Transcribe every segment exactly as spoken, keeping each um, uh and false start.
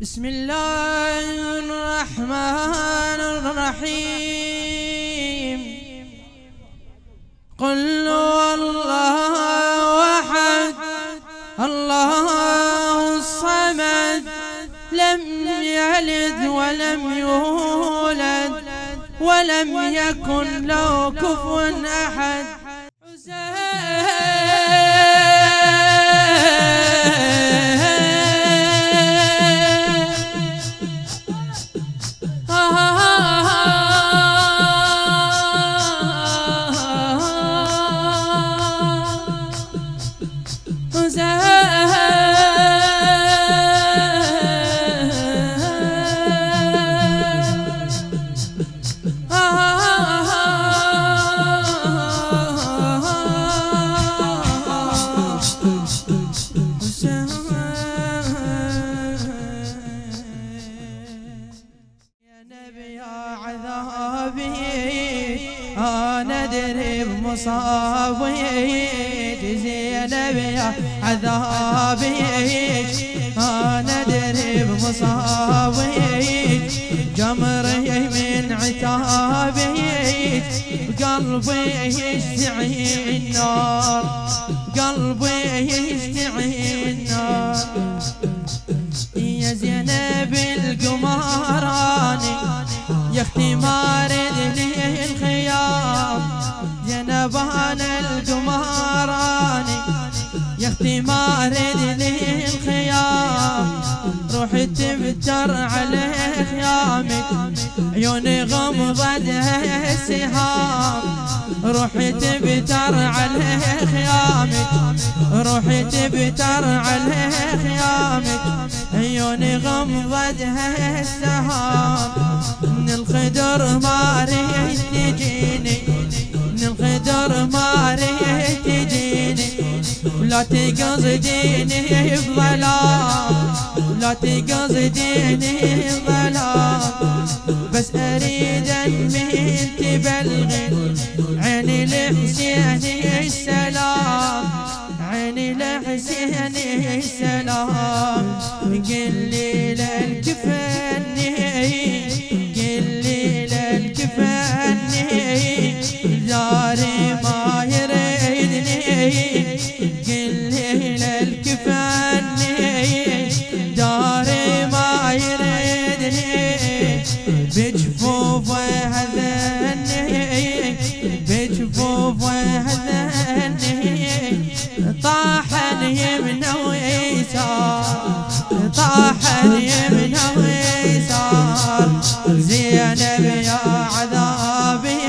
بسم الله الرحمن الرحيم قل هو الله أحد الله الصمد لم يلد ولم يولد ولم يكن له كفوا أحد. مصابيك زينب يا عذابيك أنا درب مصابيك جمري من عتابيك قلبي يشتعي النار قلبي يشتعي النار يا زينب القمراني يا اختي ما ردني الخيام زينب أنا القمراني يا اختي ما ردني الخيام روحي تبتر على خيامك عيوني غمضتها السهام روحي تبتر على خيامك روحي تبتر على خيامك عيوني غمضتها السهام من الخدر ما ريت تجيني الخدر ما ريت تجيني ولا تقصديني بظلام ولا تقصديني بظلام بس اريد من تبلغي عيني لحسيني السلام عيني لحسيني السلام قل لي للكفني قل لي للكفني داري ما يريدني قل لي للكفني داري ما يريدني بجفوفه هذني بجفوفه هذني طاحن يمنى ويسار طاحن يمنى ويسار زينب يا عذابي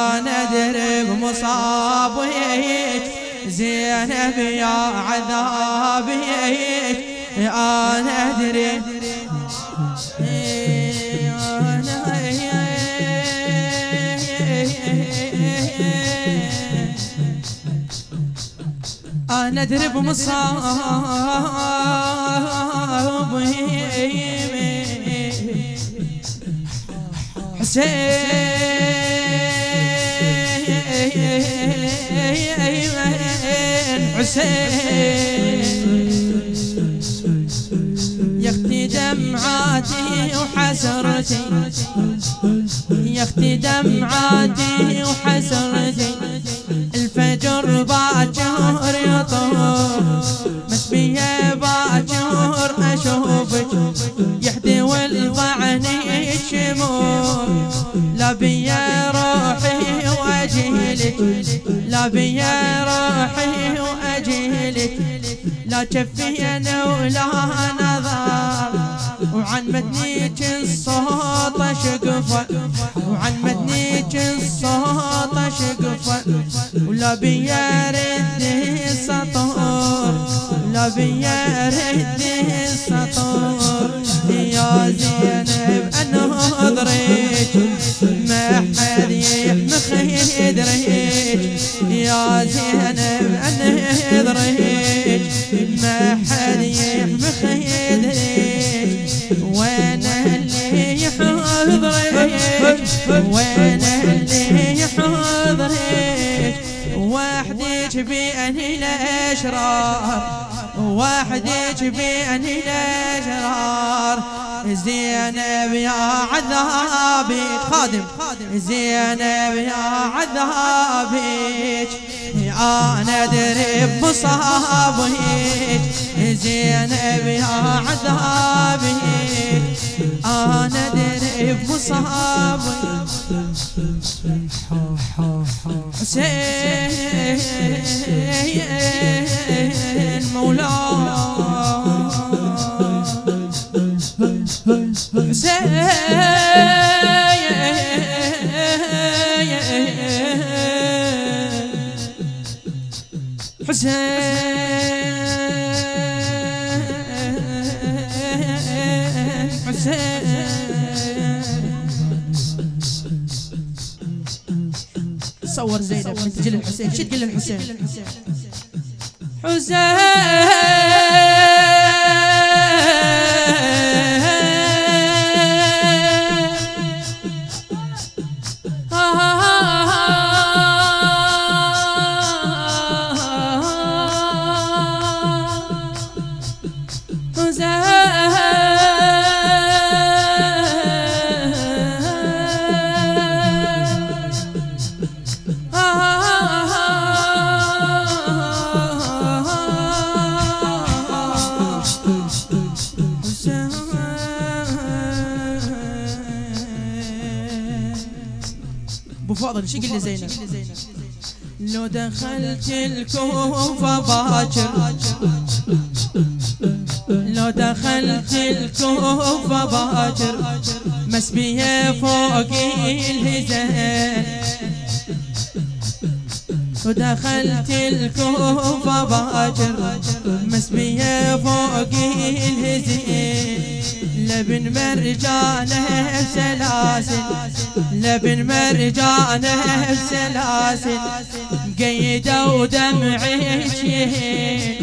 أنا درب مصابيك زينب يا عذابيك أنا درب أنا درب مصابيك حسين حسين يا اختي دمعاتي وحسرتي يا اختي دمعاتي وحسرتي الفجر باجر يطول مس بيا باجر اشوفك يحتوي الضعني الشموم لا بيا روحي واجيلك لا بيا روحي واجيلك لا شفي انا ولا نظر وعن مدنيك الصوت شقفه وعن مدنيك الصوت شقفه ولا بيا ردي السطور ولا بيا ردي السطور يا زينب انظريك ما حد يحمي خدريك يا زينب انظريك ما حد يحمي خدريك وين اللي يحضريك وين اللي يحضريك وحدك بأهل الأشرار وحدك بأني نجرار. زينب يا عذابك خادم، زينب يا عذابك أنا أدري بمصابك. زينب يا عذابك أنا أدري بمصابك. حسين مولاي حسين حسين حسين. صور زينب من تجي للحسين شو تقول للحسين؟ حسين شو قل لي زينب؟ لو دخلت الكوفة باكر، لو دخلت الكوفة باكر مسبية فوق الهزال. لو دخلت الكوفة باكر مسبية فوق الهزال. لبن مرجانه بسلاسل، لبن مرجانه بسلاسل مقيده ودمعي يهين.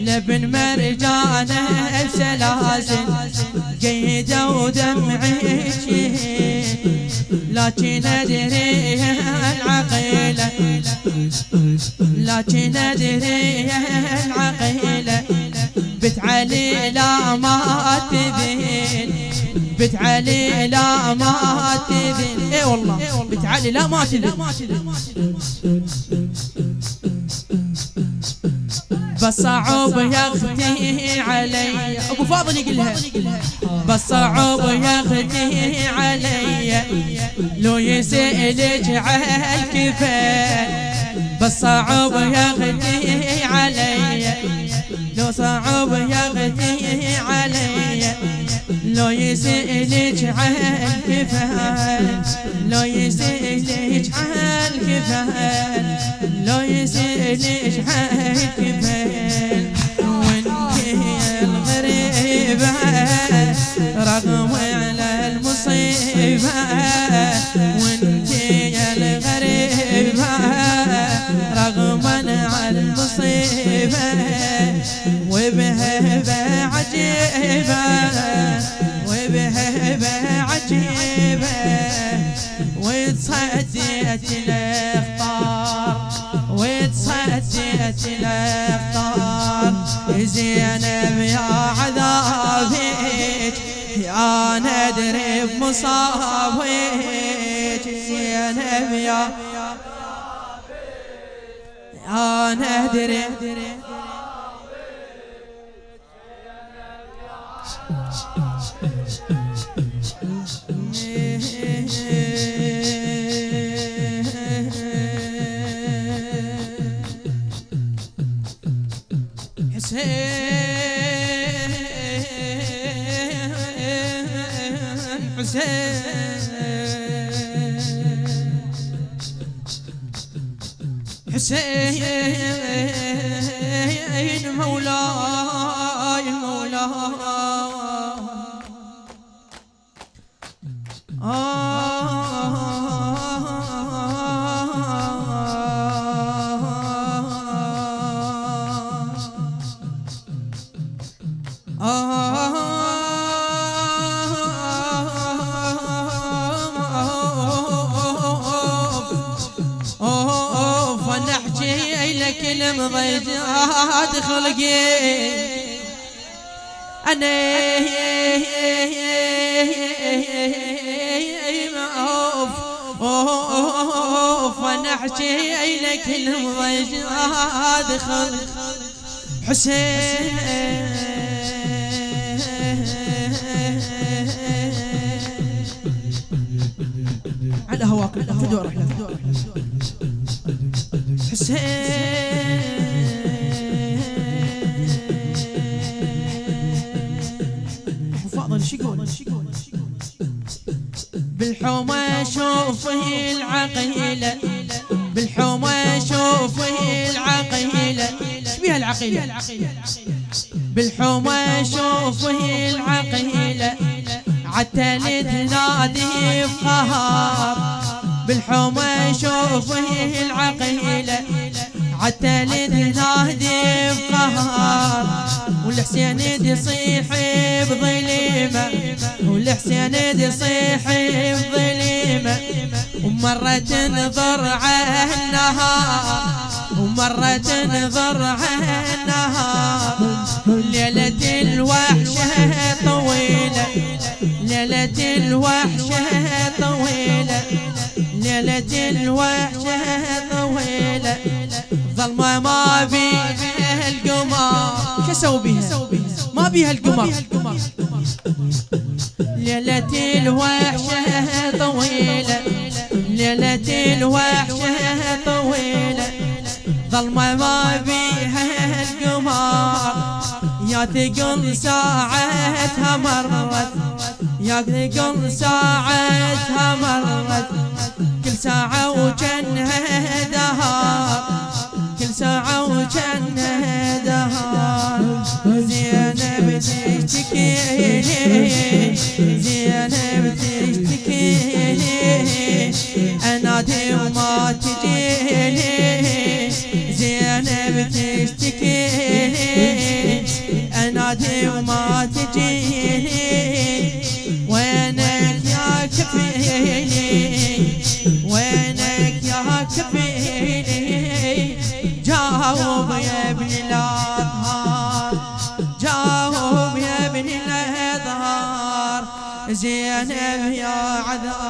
لبن مرجانه بسلاسل مقيده ودمعي يهين. لكن ادري العقيله، لكن ادري العقيله بنت علي لا ما تذل، بنت علي لا ما تذل. اي والله بنت علي لا ما تذل. بس صعب يا اختي علي، ابو فاضل يقول لها بس صعب يا اختي علي لو يسألك على الكفن. بس صعب يا اختي علي لو صعب يا اختي علي لو يسألك عن كفاية، لو يسألك عن كفاية، لو يسألك عن كفاية. وانتي الغريبة رغم على المصيبة، وانتي الغريبة رغما على المصيبة وبهبة عجيبة، وبهبة عجيبة. وتصديت الأخطار، وتصديت الأخطار. زينب يا عذابك أنا أدري بمصابك. زينب يا أنا أدري حسين حسين حسين مولاي مولاي. نحكي لك المضيجات خلقي أنا معوف أوف وأنا أحكي لك المضيجات خلق حسين على هواك في دورك حسين بالحومة شوفي العقيلة بالحومة شوفي العقيلة شبيها العقيلة بالحومة شوفي العقيلة عتلي تنادي بقهار بالحومة شوفي العقيلة عتلي تنادي بقهار والحسين يصيح بظليمه والحسين يصيح بظليمه ومره تنظر على النهار ومره تنظر على النهار ليله الوحشه طويله ليله الوحشه طويله ليله الوحشه طويله ظلمه ما بيها القمر شو بيها ما بيها القمر ليلة الوحشة طويلة ليلة الوحشة طويلة ظلمة ما بيها القمر يا تقل ساعتها مرت يا تقل ساعتها مرت كل ساعة وجنها دهار كل ساعة وجنها دهار زينب تشتكي زينب تشتكي انادي وما تجيني زينب تشتكي انادي وما تجيني وينك يا كفيني وينك يا كفيني جاوب يا ابن الاظهار جاوب يا ابن الاظهار زينب يا عذاب